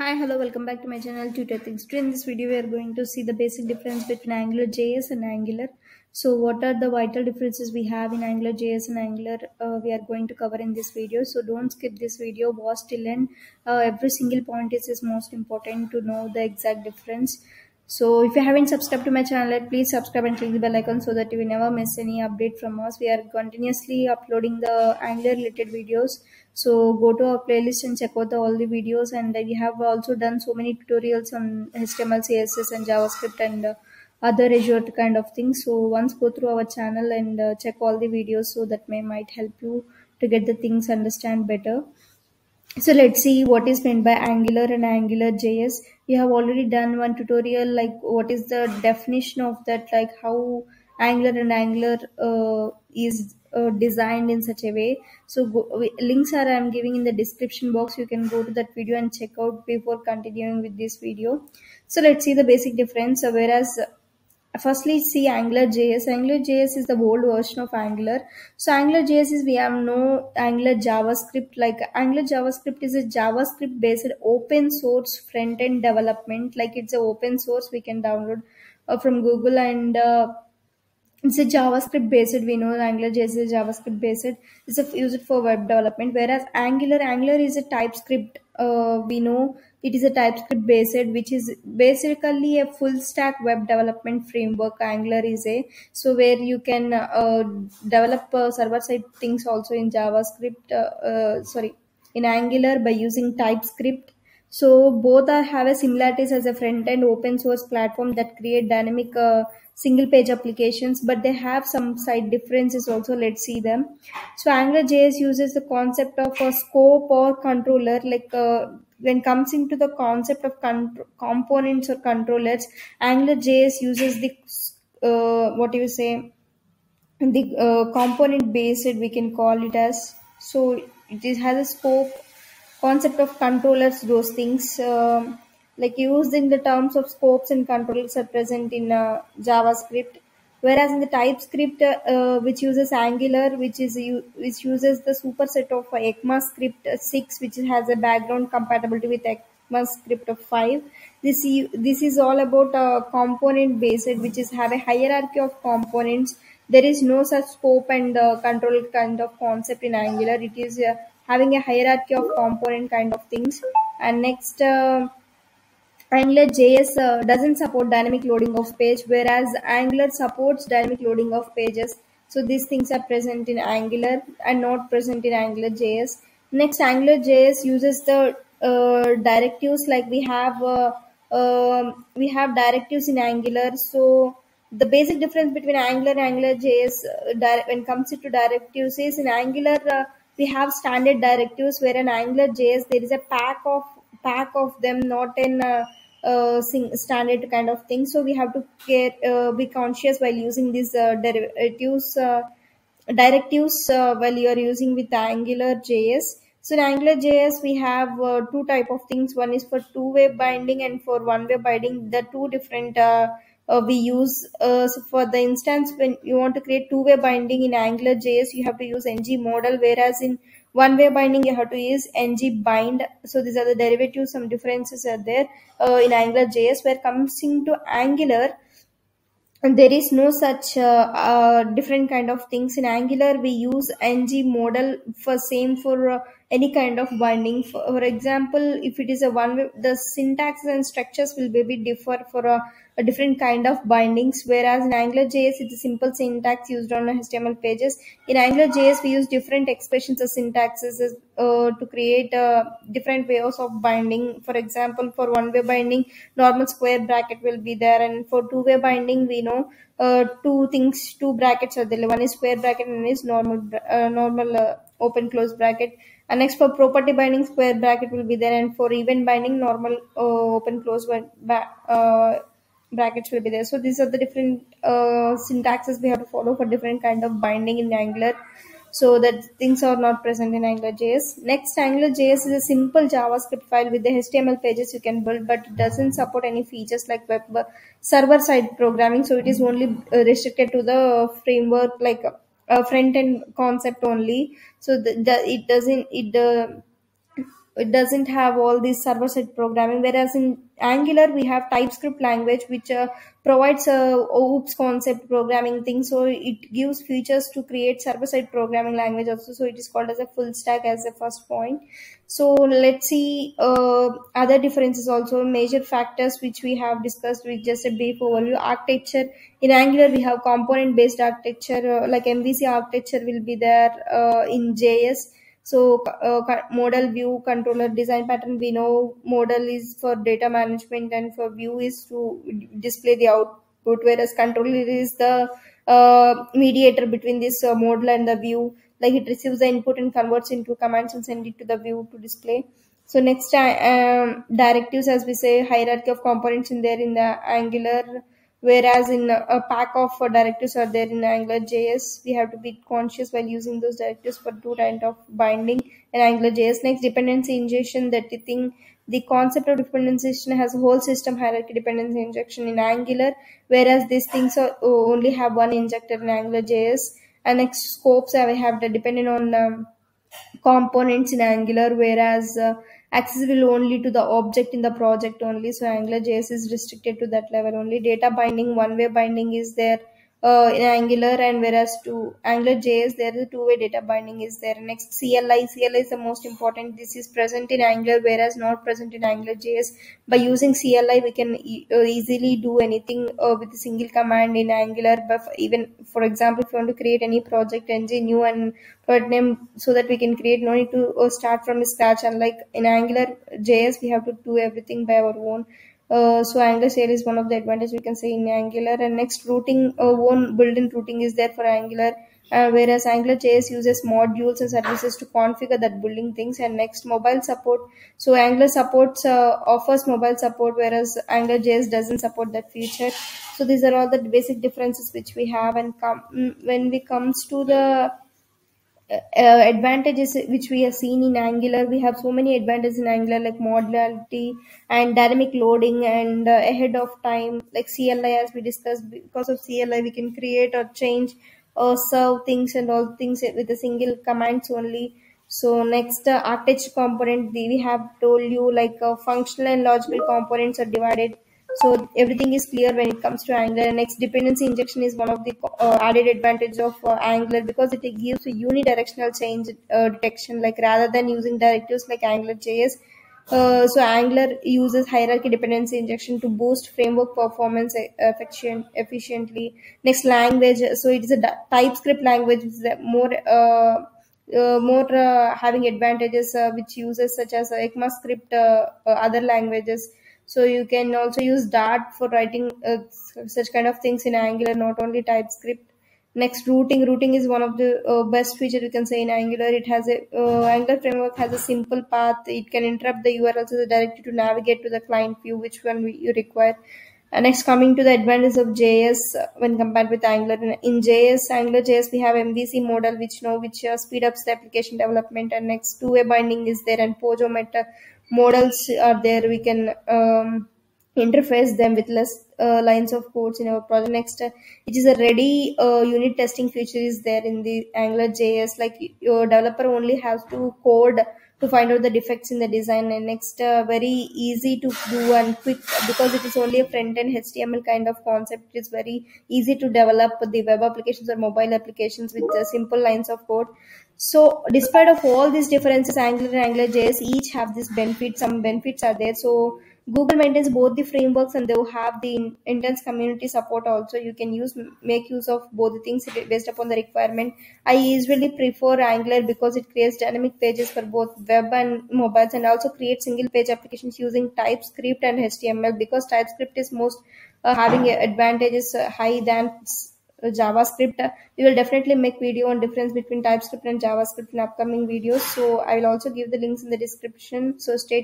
Hi, hello, welcome back to my channel Tutor Things. In this video, we are going to see the basic difference between AngularJS and Angular. So what are the vital differences we have in AngularJS and Angular we are going to cover in this video. So don't skip this video, watch till end. Every single point is most important to know the exact difference. So if you haven't subscribed to my channel, please subscribe and click the bell icon so that you will never miss any update from us. We are continuously uploading the Angular related videos. So go to our playlist and check out all the videos. And we have also done so many tutorials on HTML, CSS and JavaScript and other Azure kind of things. So once go through our channel and check all the videos, so that might help you to get the things understand better. So let's see what is meant by Angular and AngularJS. We have already done one tutorial, like what is the definition of that, like how Angular and Angular is designed in such a way. So links are I'm giving in the description box. You can go to that video and check out before continuing with this video. So let's see the basic difference. So firstly, see AngularJS. AngularJS is the old version of Angular. So AngularJS is, we have no Angular JavaScript. Like Angular JavaScript is a JavaScript based open source front end development. Like it's an open source, we can download from Google, and it's a JavaScript based. We know AngularJS is JavaScript based. It's used for web development. Whereas Angular is a TypeScript. We know it is a TypeScript based, which is basically a full stack web development framework. Angular is a, so where you can develop server side things also in JavaScript, in Angular by using TypeScript. So both are have a similarities as a front end open source platform that create dynamic single page applications, but they have some side differences also. Let's see them. So AngularJS uses the concept of a scope or controller. Like when comes into the concept of components or controllers, AngularJS uses the component based, we can call it as. So it has a scope, concept of controllers, those things. Like used in the terms of scopes and controllers are present in JavaScript, whereas in the TypeScript, which uses Angular, which uses the superset of ECMAScript 6, which has a background compatibility with ECMAScript of 5. This is all about component based, which is have a hierarchy of components. There is no such scope and control kind of concept in Angular. It is having a hierarchy of component kind of things. And next. AngularJS doesn't support dynamic loading of page, whereas Angular supports dynamic loading of pages. So these things are present in Angular and not present in AngularJS. Next, AngularJS uses the directives. Like we have directives in Angular. So the basic difference between Angular and AngularJS when it comes to directives is, in Angular we have standard directives, where in AngularJS there is a pack of them, not in standard kind of thing. So we have to be conscious while using these directives while you are using with AngularJS. So in AngularJS we have two type of things. One is for two-way binding and for one-way binding. The two different we use. So for the instance, when you want to create two-way binding in AngularJS, you have to use ng modal, whereas in one-way binding you have to use ng bind. So these are the derivatives. Some differences are there in AngularJS. Where comes into Angular, there is no such different kind of things. In Angular, we use ng modal for same for any kind of binding. For example, if it is a one-way, the syntax and structures will maybe differ for a different kind of bindings. Whereas in AngularJS, it's a simple syntax used on HTML pages. In AngularJS, we use different expressions or syntaxes to create different ways of binding. For example, for one-way binding, normal square bracket will be there, and for two-way binding, we know two brackets are there. One is square bracket and one is normal open close bracket. And next, for property binding, square bracket will be there, and for event binding, normal open close brackets will be there. So these are the different syntaxes we have to follow for different kind of binding in Angular. So that things are not present in AngularJS. Next, AngularJS is a simple JavaScript file with the HTML pages you can build, but it doesn't support any features like web server-side programming. So it is only restricted to the framework, like front-end concept only. So it doesn't It doesn't have all this server-side programming, whereas in Angular we have TypeScript language, which provides OOPs concept programming thing. So it gives features to create server-side programming language also. So it is called as a full stack as the first point. So let's see other differences also, major factors which we have discussed with just a brief overview. Architecture in Angular we have component-based architecture, like MVC architecture will be there in JS. So modal, view, controller, design pattern, we know modal is for data management and for view is to display the output, whereas controller is the mediator between this modal and the view. Like it receives the input and converts into commands and send it to the view to display. So next, directives, as we say, hierarchy of components in there in the Angular, whereas in a pack of directives are there in AngularJS. We have to be conscious while using those directives for two kinds of binding in AngularJS. Next, dependency injection, that thing. The concept of dependency injection has a whole system hierarchy dependency injection in Angular, whereas these things are, only have one injector in AngularJS. And next, scopes, I have the dependent on components in Angular, whereas accessible only to the object in the project only. So AngularJS is restricted to that level only. Data binding, one-way binding is there in Angular, and whereas to AngularJS there is a two-way data binding is there. Next, CLI is the most important. This is present in Angular, whereas not present in AngularJS. By using CLI we can easily do anything with a single command in Angular. But even for example, if you want to create any project engine new and product name, so that we can create, no need to start from scratch. Unlike in AngularJS, we have to do everything by our own. So AngularJS is one of the advantages we can say in Angular. And next, routing, one built-in routing is there for Angular, whereas AngularJS uses modules and services to configure that building things. And next, mobile support. So Angular supports offers mobile support, whereas AngularJS doesn't support that feature. So these are all the basic differences which we have. And when it comes to the advantages which we have seen in Angular, we have so many advantages in Angular, like modularity and dynamic loading and ahead of time, like CLI as we discussed. Because of CLI we can create or change or serve things and all things with a single commands only. So next, architecture component, we have told you, like functional and logical components are divided. So everything is clear when it comes to Angular. Next, dependency injection is one of the added advantages of Angular, because it gives a unidirectional change detection, like rather than using directives like AngularJS. So Angular uses hierarchy dependency injection to boost framework performance efficiently. Next, language. So it is a TypeScript language, which is more having advantages, which uses such as ECMAScript, other languages. So you can also use Dart for writing such kind of things in Angular, not only TypeScript. Next, routing. Routing is one of the best features you can say in Angular. It has a Angular framework has a simple path. It can interrupt the URLs directly to navigate to the client view, which one you require. And next, coming to the advantages of JS when compared with Angular. In JS, AngularJS, we have MVC modal, which speed ups the application development. And next, two-way binding is there, and POJO meta modals are there. We can interface them with less lines of codes in our project. Next, it is a ready unit testing feature is there in the AngularJS, like your developer only has to code to find out the defects in the design. And next, very easy to do and quick, because it is only a front-end HTML kind of concept. It is very easy to develop the web applications or mobile applications with simple lines of code. So despite of all these differences, Angular and AngularJS each have this benefit. Some benefits are there. So Google maintains both the frameworks, and they will have the intense community support also. You can make use of both the things based upon the requirement. I usually prefer Angular because it creates dynamic pages for both web and mobiles, and also creates single page applications using TypeScript and HTML, because TypeScript is most having advantages high than JavaScript. We will definitely make video on difference between TypeScript and JavaScript in upcoming videos. So I will also give the links in the description. So stay tuned.